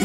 Ah!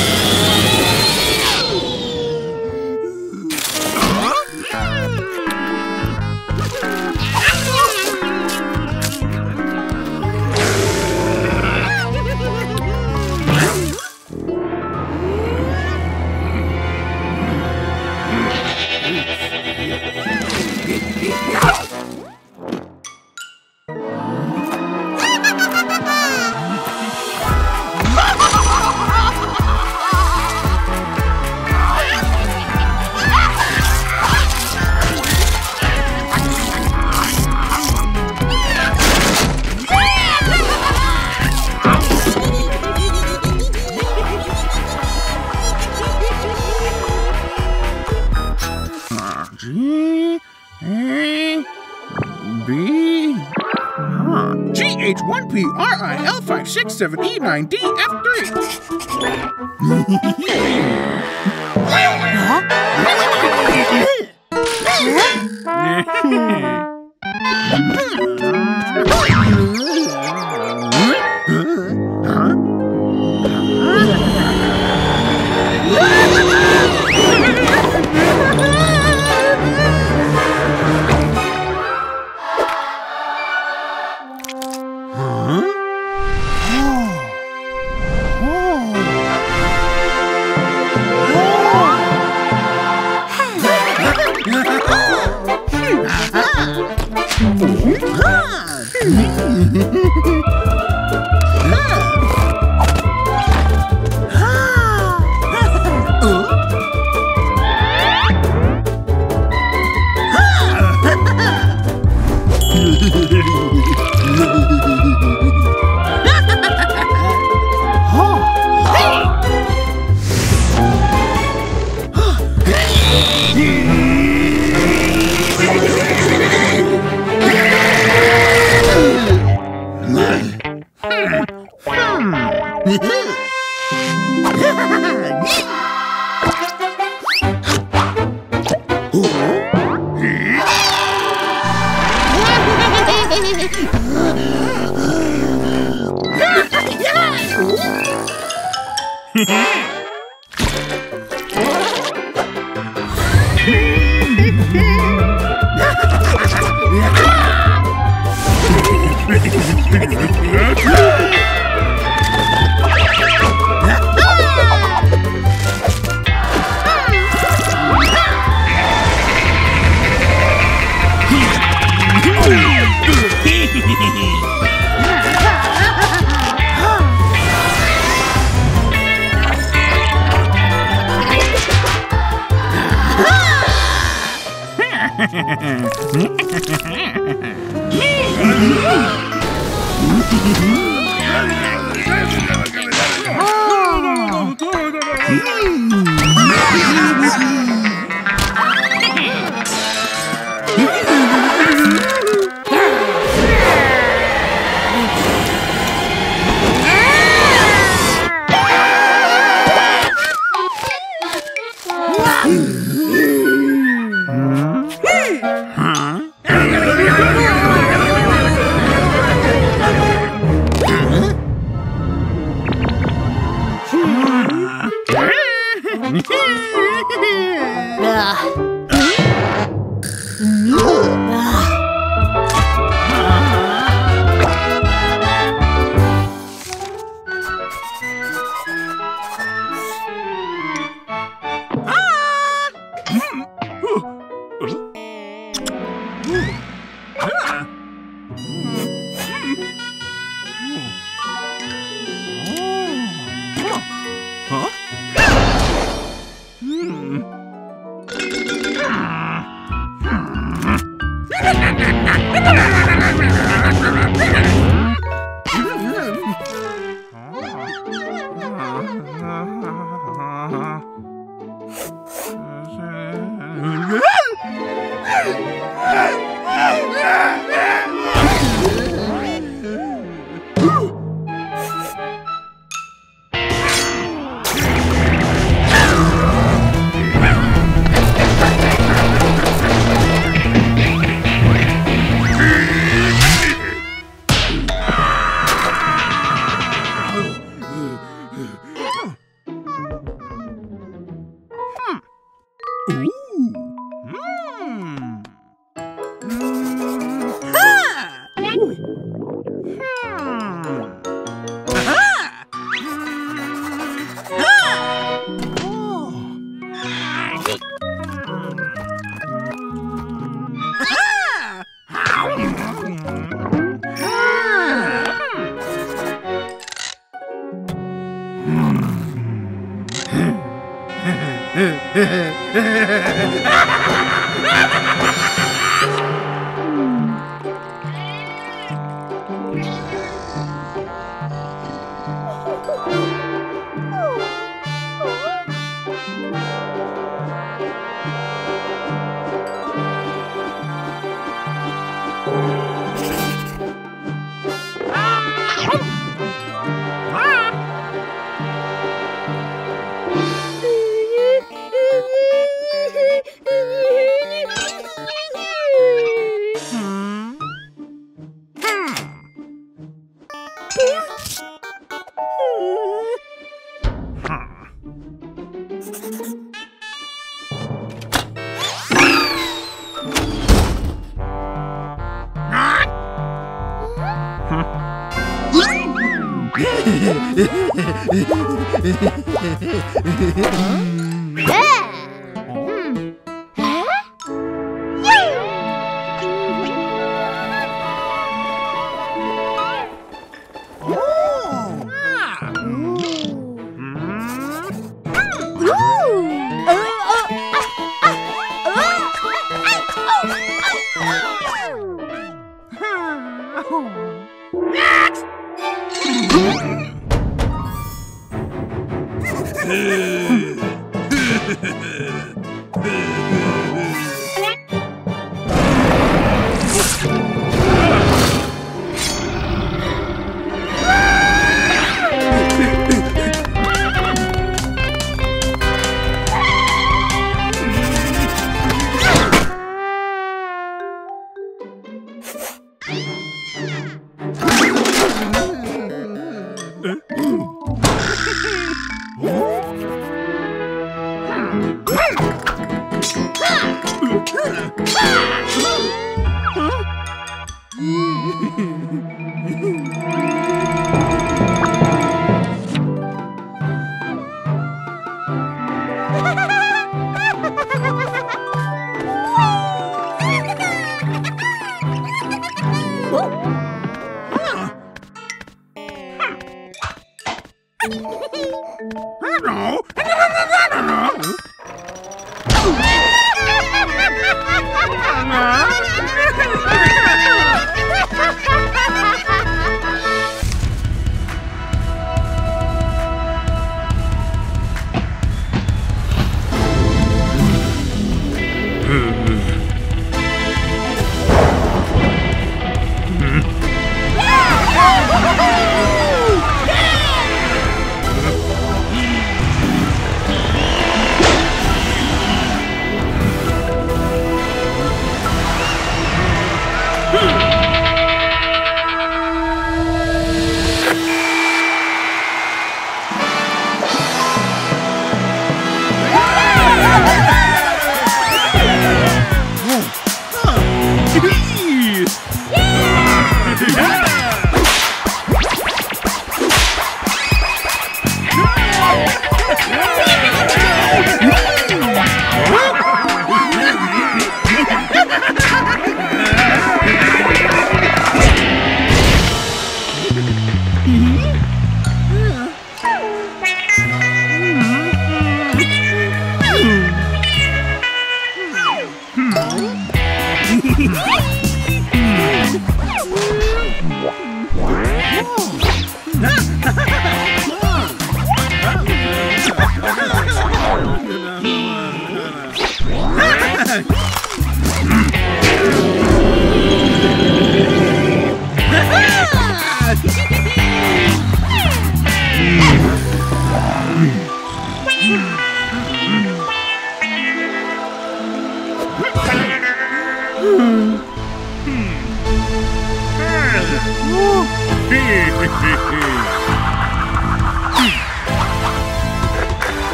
GH1PRIL567E9DF3.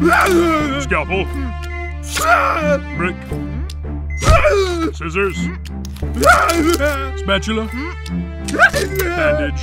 Scalpel. Brick. Scissors. Spatula. Bandage.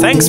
Thanks